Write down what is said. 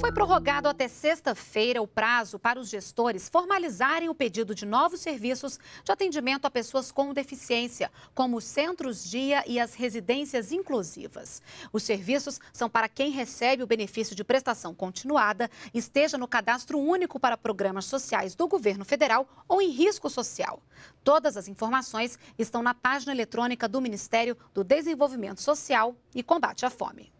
Foi prorrogado até sexta-feira o prazo para os gestores formalizarem o pedido de novos serviços de atendimento a pessoas com deficiência, como os Centros-Dia e as Residências Inclusivas. Os serviços são para quem recebe o benefício de prestação continuada, esteja no Cadastro Único para Programas Sociais do Governo Federal ou em risco social. Todas as informações estão na página eletrônica do Ministério do Desenvolvimento Social e Combate à Fome.